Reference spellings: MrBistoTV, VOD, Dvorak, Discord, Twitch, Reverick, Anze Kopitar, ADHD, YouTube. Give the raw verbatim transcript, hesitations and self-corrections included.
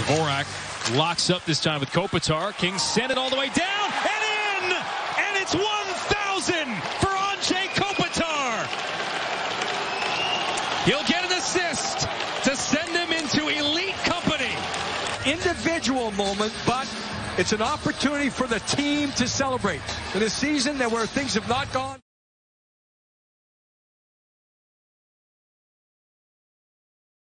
Dvorak locks up this time with Kopitar. King sent it all the way down and in! And it's one thousand for Anze Kopitar! He'll get an assist to send him into elite company. Individual moment, but it's an opportunity for the team to celebrate. In a season that where things have not gone...